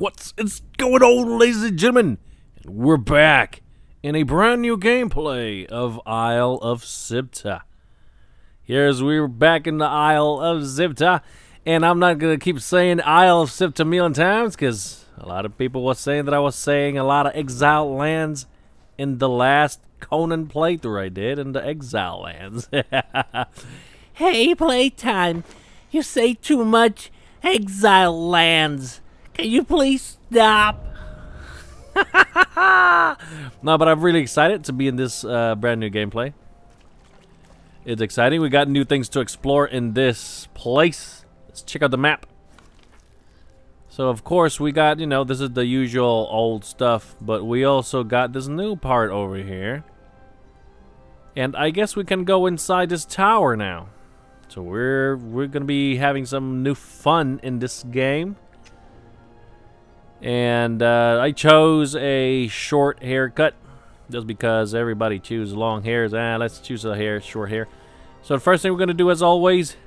What's going on, ladies and gentlemen? We're back in a brand new gameplay of Isle of Siptah. Here's we're back in the Isle of Siptah, and I'm not gonna keep saying Isle of Siptah a million times because a lot of people were saying that I was saying a lot of Exile Lands in the last Conan playthrough I did in the Exile Lands. Hey, playtime, you say too much Exile Lands. Can you please stop? No, but I'm really excited to be in this brand new gameplay. It's exciting. We got new things to explore in this place. Let's check out the map. So, of course, we got, you know, this is the usual old stuff, but we also got this new part over here. And I guess we can go inside this tower now. So we're gonna be having some new fun in this game. And I chose a short haircut just because everybody chooses long hairs. Let's choose a short hair. So the first thing we're going to do, as always,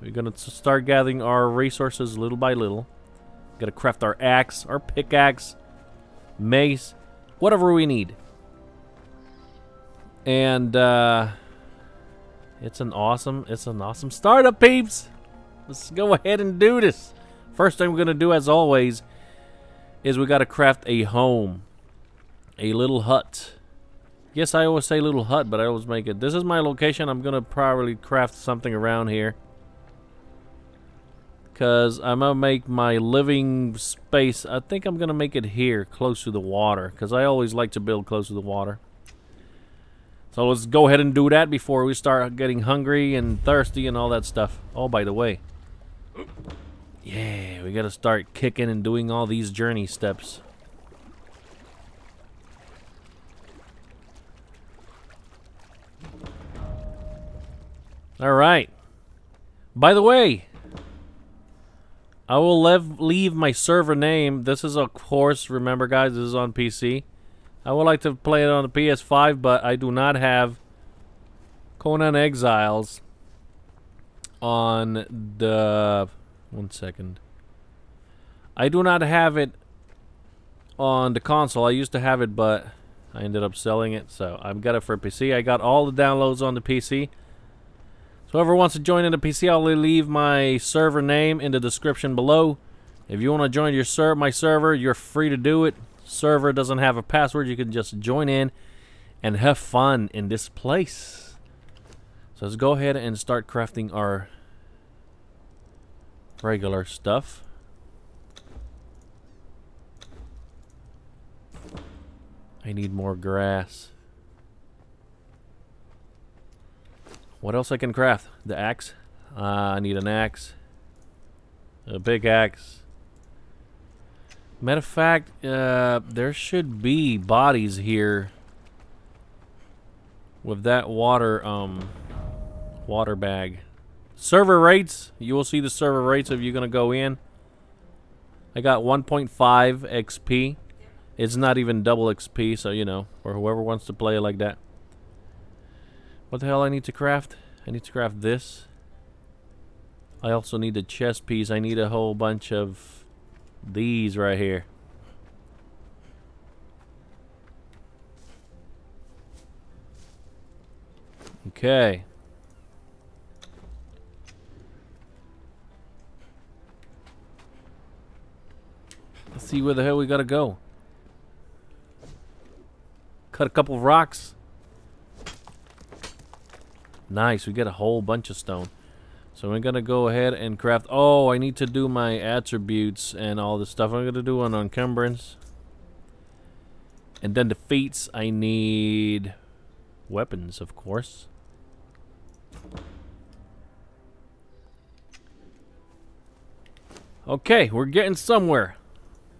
we're going to start gathering our resources little by little. Got to craft our axe, our pickaxe, mace, whatever we need. And it's an awesome startup, peeps. Let's go ahead and do this. First thing we're going to do, as always, is we gotta craft a home, a little hut. Yes, I always say little hut, but I always make it. This is my location. I'm gonna probably craft something around here because I'm gonna make my living space. I think I'm gonna make it here close to the water because I always like to build close to the water. So let's go ahead and do that before we start getting hungry and thirsty and all that stuff. Oh, by the way, yeah, we gotta start kicking and doing all these journey steps. Alright. By the way, I will leave my server name. This is, of course, remember guys, this is on PC. I would like to play it on the PS5, but I do not have Conan Exiles on the... One second. I do not have it on the console. I used to have it, but I ended up selling it, so I've got it for PC. I got all the downloads on the PC. So whoever wants to join in the PC, I'll leave my server name in the description below. If you want to join your my server, you're free to do it. Server doesn't have a password. You can just join in and have fun in this place. So let's go ahead and start crafting our regular stuff. I need more grass. What else I can craft? The axe. I need an axe. A big axe. Matter of fact, there should be bodies here with that water bag. Server rates, you will see the server rates if you're gonna go in. I got 1.5 XP. It's not even double XP, so you know, or whoever wants to play like that. What the hell I need to craft? I need to craft this. I also need a chest piece. I need a whole bunch of these right here. Okay. Let's see where the hell we gotta go. Cut a couple of rocks. Nice, we get a whole bunch of stone. So we're gonna go ahead and craft. Oh, I need to do my attributes and all this stuff. I'm gonna do an encumbrance. And then the feats, I need weapons, of course. Okay, we're getting somewhere.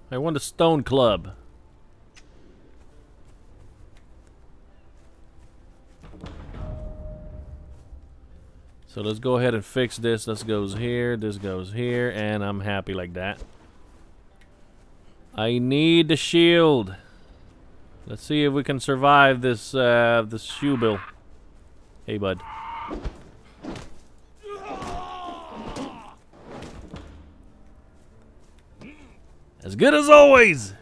I won the stone club. So let's go ahead and fix this. This goes here, and I'm happy like that. I need the shield. Let's see if we can survive this this shoe bill. Hey, bud. As good as always.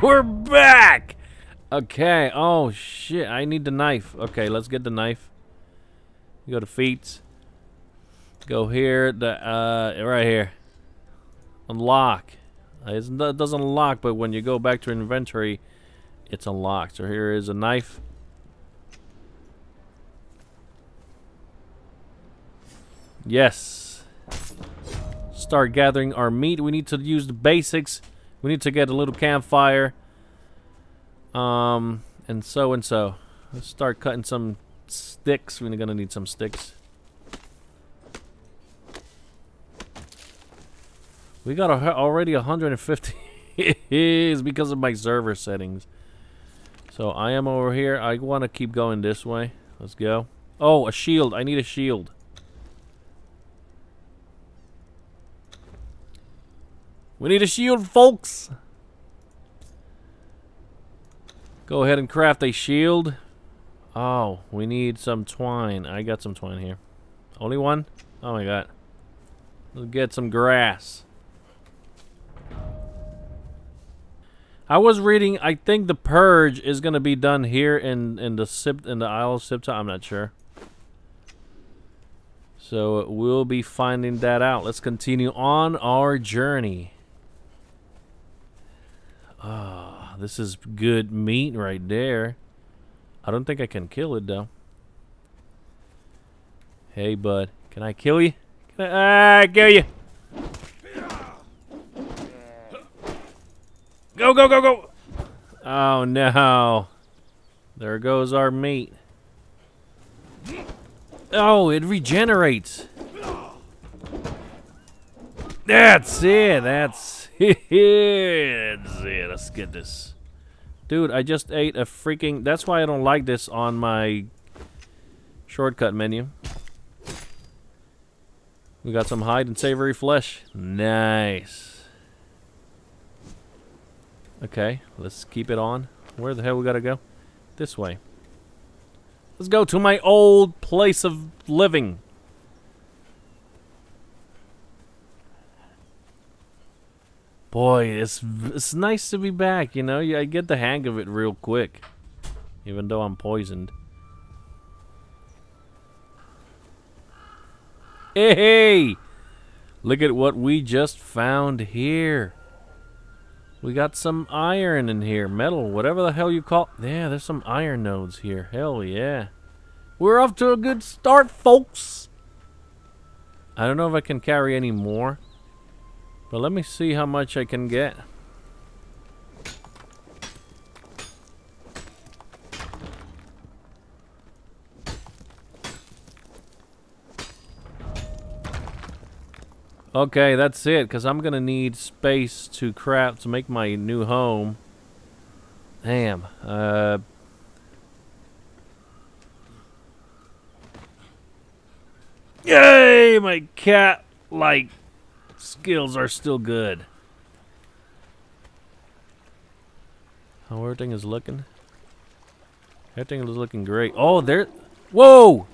We're back. Okay. Oh, shit. I need the knife. Okay, let's get the knife. Go to feats. Go here. Right here. Unlock. It doesn't unlock, but when you go back to inventory, it's unlocked. So here is a knife. Yes. Start gathering our meat. We need to use the basics. We need to get a little campfire. And so and so. Let's start cutting some sticks. We're gonna need some sticks. We got already 150. It's because of my server settings. So I am over here. I want to keep going this way. Let's go. Oh, a shield. I need a shield. We need a shield, folks. Go ahead and craft a shield. Oh, we need some twine. I got some twine here. Only one? Oh my god. Let's get some grass. I was reading, I think the purge is gonna be done here in the Isle of Siptah. I'm not sure. So we'll be finding that out. Let's continue on our journey. Ah, this is good meat right there. I don't think I can kill it though. Hey bud, can I kill you? Can I kill you? Go, go, go, go! Oh, no. There goes our meat. Oh, it regenerates. That's it. That's it. That's it. Let's get this. Dude, I just ate a freaking... That's why I don't like this on my shortcut menu. We got some hide and savory flesh. Nice. Okay, let's keep it on. Where the hell we gotta go? This way. Let's go to my old place of living. Boy, it's nice to be back, you know? I get the hang of it real quick. Even though I'm poisoned. Hey! Look at what we just found here. We got some iron in here, metal, whatever the hell you call it. Yeah, there's some iron nodes here. Hell yeah. We're off to a good start, folks. I don't know if I can carry any more, but let me see how much I can get. Okay, that's it, because I'm going to need space to craft to make my new home. Damn. Yay! My cat-like skills are still good. How everything is looking? Everything is looking great. Oh, there... Whoa!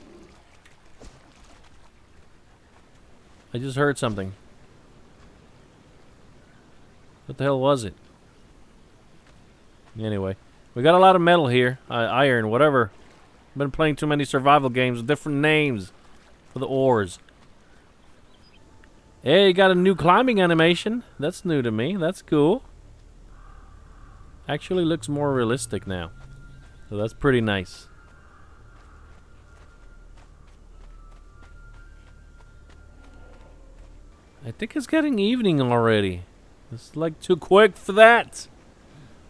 I just heard something. What the hell was it? Anyway, we got a lot of metal here. Iron, whatever. I've been playing too many survival games with different names for the ores. Hey, you got a new climbing animation. That's new to me. That's cool. Actually looks more realistic now. So that's pretty nice. I think it's getting evening already. It's like too quick for that.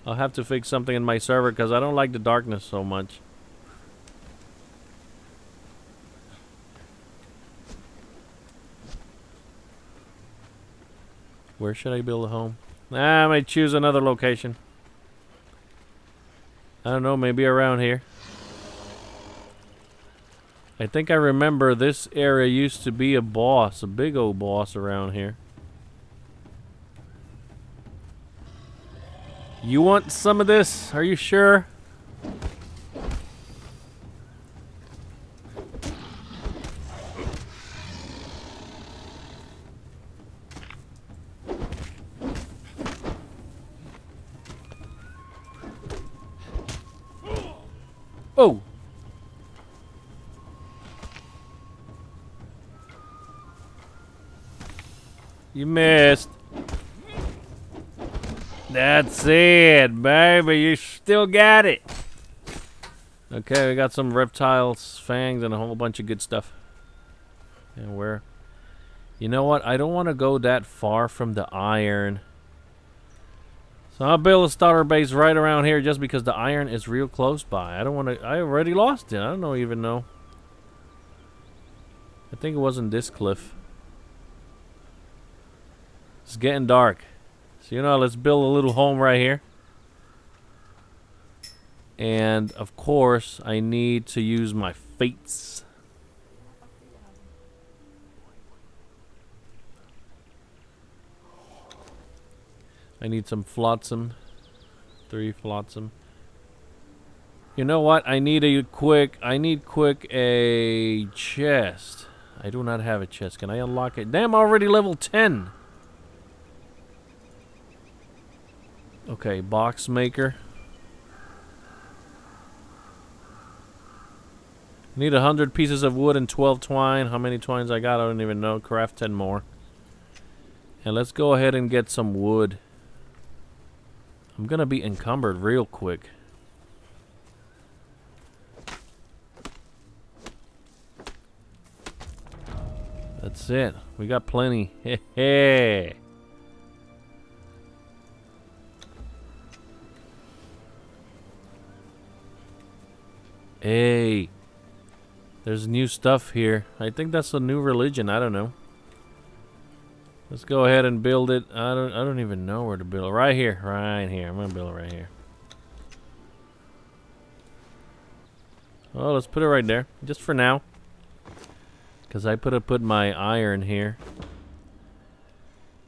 I'll have to fix something in my server because I don't like the darkness so much. Where should I build a home? I might choose another location. I don't know, maybe around here. I think I remember this area used to be a boss, a big old boss around here. You want some of this? Are you sure? Oh! You missed. That's it, baby. You still got it. Okay, we got some reptiles, fangs, and a whole bunch of good stuff. And where? You know what? I don't want to go that far from the iron. So I'll build a starter base right around here just because the iron is real close by. I don't want to... I already lost it. I don't even know. I think it wasn't this cliff. It's getting dark. So, you know, let's build a little home right here. And, of course, I need to use my fates. I need some flotsam. 3 flotsam. You know what? I need a quick... I need quick a chest. I do not have a chest. Can I unlock it? Damn, already level 10. Okay, box maker. Need 100 pieces of wood and 12 twine. How many twines I got? I don't even know. Craft 10 more. And let's go ahead and get some wood. I'm gonna be encumbered real quick. That's it. We got plenty. Hey. Hey, there's new stuff here. I think that's a new religion. I don't know. Let's go ahead and build it. I don't even know where to build it. Right here, right here. I'm gonna build it right here. Oh, let's put it right there, just for now, because I put my iron here,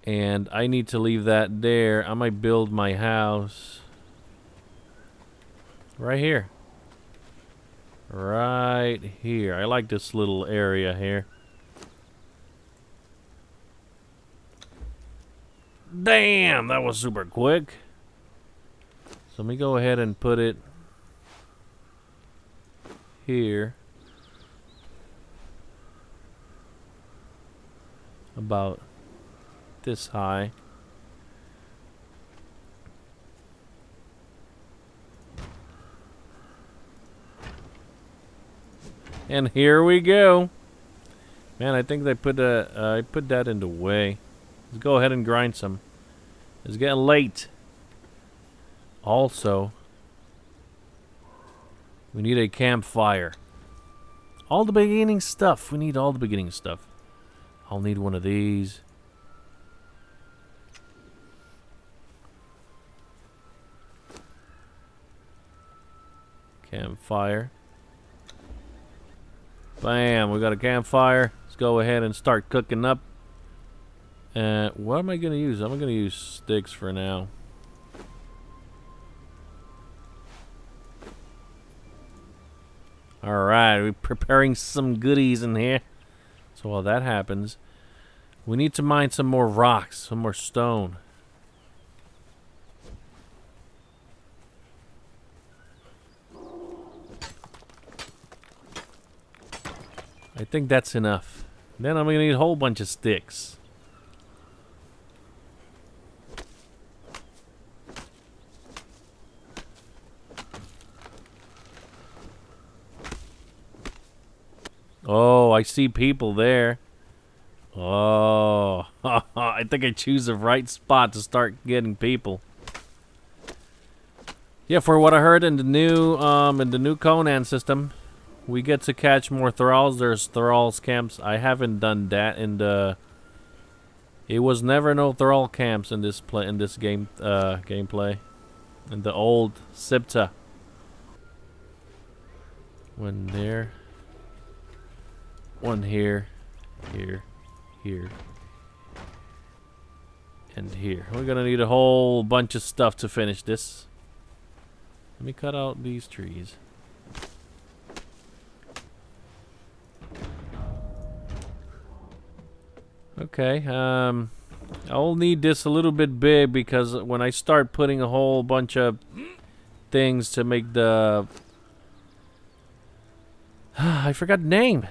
and I need to leave that there. I might build my house right here. Right here. I like this little area here. Damn, that was super quick. So let me go ahead and put it here. About this high. And here we go. Man, I think they put I put that in the way. Let's go ahead and grind some. It's getting late. Also, we need a campfire. All the beginning stuff. We need all the beginning stuff. I'll need one of these. Campfire. Bam, we got a campfire. Let's go ahead and start cooking up. What am I going to use? I'm going to use sticks for now. Alright, we're preparing some goodies in here. So while that happens, we need to mine some more rocks, some more stone. I think that's enough. Then I'm going to need a whole bunch of sticks. Oh, I see people there. Oh, I think I choose the right spot to start getting people. Yeah, for what I heard in the new Conan system, we get to catch more thralls. There's thralls camps. I haven't done that in the... It was never no thrall camps in this game gameplay. In the old Siptah. One there. One here. Here. Here. And here. We're gonna need a whole bunch of stuff to finish this. Let me cut out these trees. Okay, I'll need this a little bit big because when I start putting a whole bunch of things to make the I forgot the name.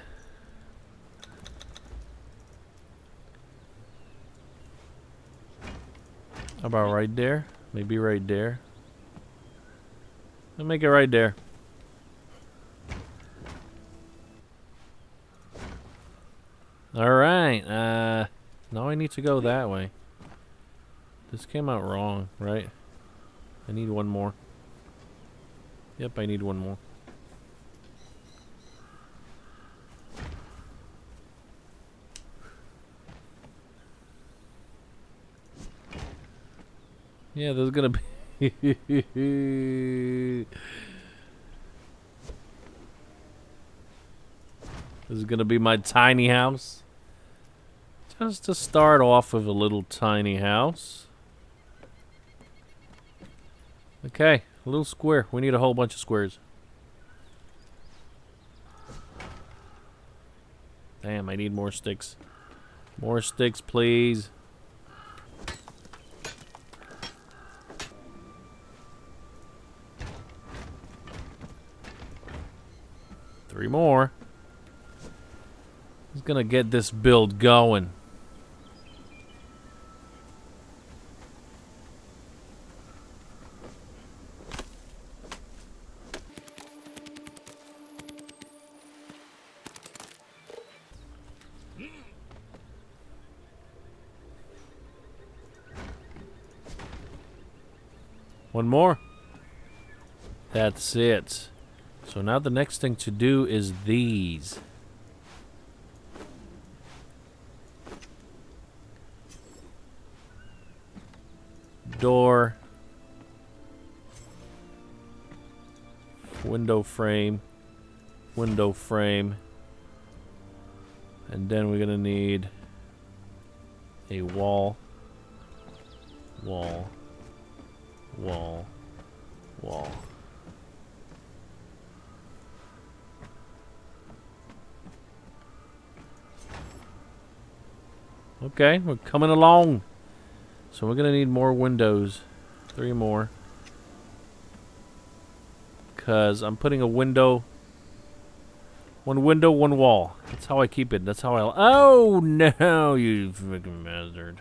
How about right there? Maybe right there. I'll make it right there. Alright, now I need to go that way. This came out wrong, right? I need one more. Yep, I need one more. Yeah, there's gonna be... this is gonna be my tiny house. Just to start off with a little tiny house. Okay, a little square. We need a whole bunch of squares. Damn, I need more sticks. More sticks, please. Three more. I'm gonna get this build going. One more. That's it. So now the next thing to do is these. Door. Window frame. Window frame. And then we're gonna need a wall. Wall. Wall. Wall. Okay, we're coming along. So we're gonna need more windows. Three more. Cause I'm putting a window. One window, one wall. That's how I keep it. That's how I... Oh no, you freaking bastard.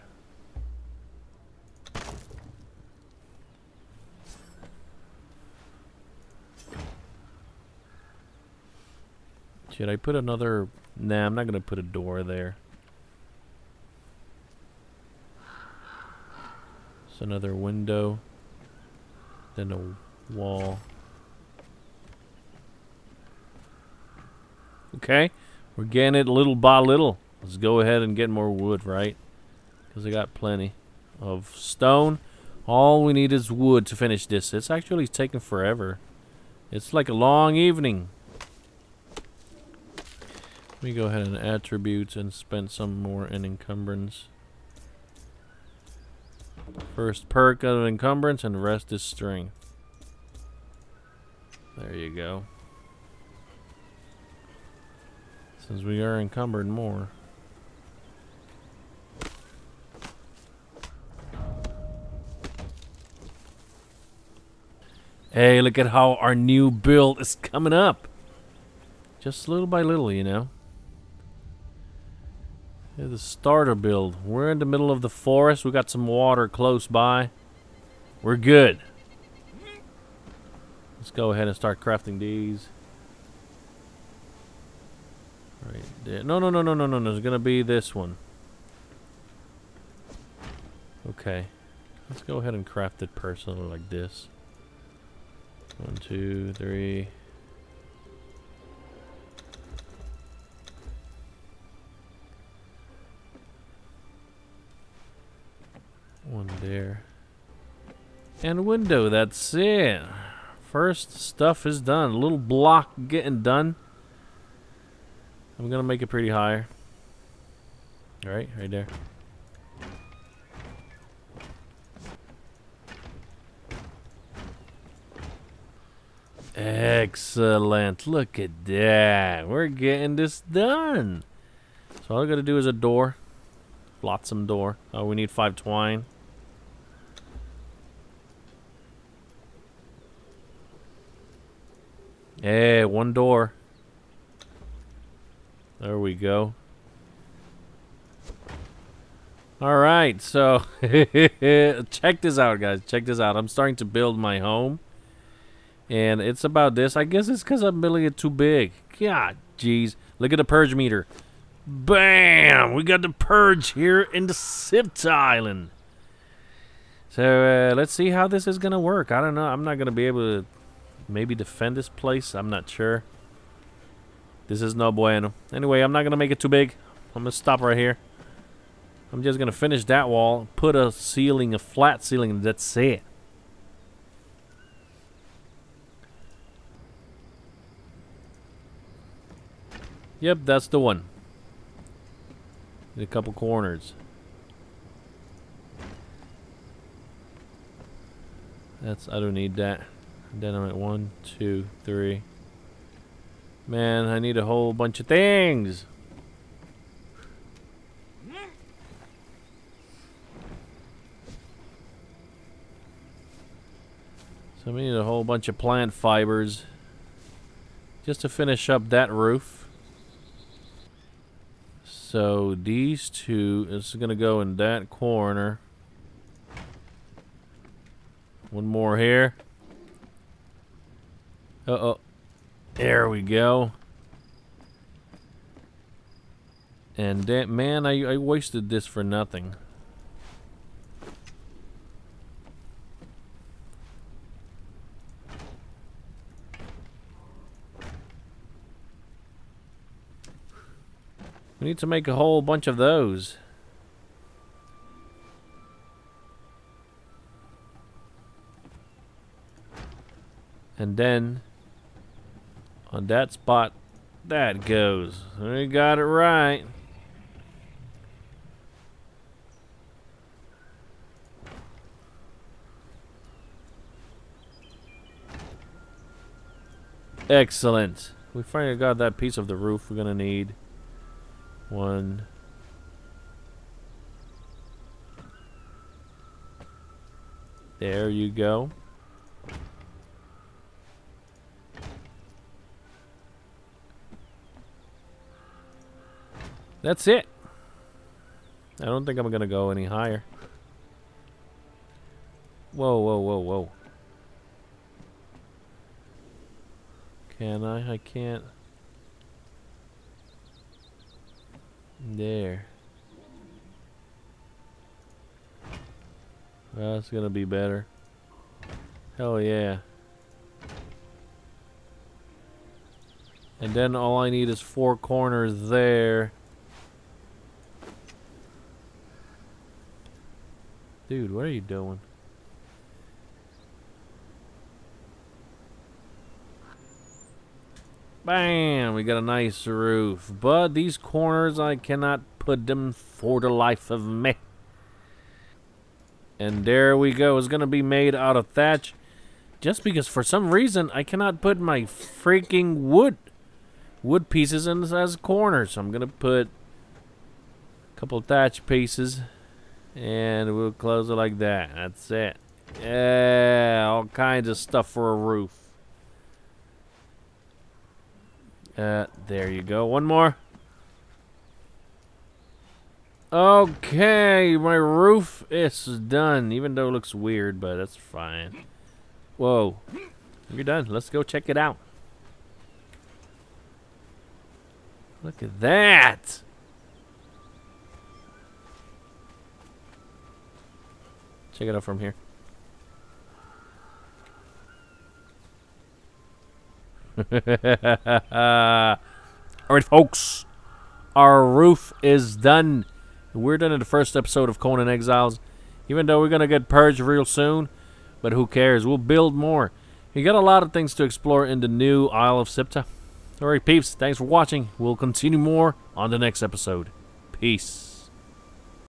Should I put another... Nah, I'm not gonna put a door there. Another window, then a wall. Okay, we're getting it little by little. Let's go ahead and get more wood, right? Because I got plenty of stone. All we need is wood to finish this. It's actually taking forever. It's like a long evening. Let me go ahead and attributes and spend some more in encumbrance. First perk of encumbrance and rest is strength. There you go. Since we are encumbered more. Hey, look at how our new build is coming up. Just little by little, you know. The starter build. We're in the middle of the forest. We got some water close by. We're good. Let's go ahead and start crafting these. Right there. No, no, no, no, no, no. There's gonna be this one. Okay. Let's go ahead and craft it personally like this. 1, 2, 3. One there. And window, that's it. First stuff is done. A little block getting done. I'm gonna make it pretty high. Alright, right there. Excellent. Look at that. We're getting this done. So all I gotta do is a door. Flotsam door. Oh, we need 5 twine. Hey, one door. There we go. Alright, so check this out, guys. Check this out. I'm starting to build my home. And it's about this. I guess it's because I'm building it too big. God, jeez. Look at the purge meter. Bam! We got the purge here in the Siptah Island. So, let's see how this is going to work. I don't know. I'm not going to be able to maybe defend this place. I'm not sure. This is no bueno. Anyway, I'm not going to make it too big. I'm going to stop right here. I'm just going to finish that wall, put a ceiling, a flat ceiling, and that's it. Yep, that's the one. A couple corners. That's, I don't need that. Then I'm at 1, 2, 3. Man, I need a whole bunch of things. So we need a whole bunch of plant fibers just to finish up that roof. So these two, this is gonna go in that corner. One more here. Uh-oh. There we go. And that, man, I wasted this for nothing. We need to make a whole bunch of those. And then on that spot, that goes. We got it right. Excellent. We finally got that piece of the roof we're gonna need. 1. There you go. That's it. I don't think I'm gonna go any higher. Whoa, whoa, whoa, whoa. Can I? I can't. There. Well, that's gonna be better. Hell yeah. And then all I need is 4 corners there. Dude, what are you doing? Bam! We got a nice roof. But these corners, I cannot put them for the life of me. And there we go. It's gonna be made out of thatch. Just because for some reason, I cannot put my freaking wood pieces in as corners. So I'm gonna put a couple thatch pieces. And we'll close it like that. That's it. Yeah, all kinds of stuff for a roof. There you go. One more. Okay, my roof is done. Even though it looks weird, but that's fine. Whoa. You're done. Let's go check it out. Look at that. Check it out from here. Alright, folks. Our roof is done. We're done in the first episode of Conan Exiles. Even though we're going to get purged real soon. But who cares? We'll build more. You got a lot of things to explore in the new Isle of Siptah. Alright, peeps. Thanks for watching. We'll continue more on the next episode. Peace.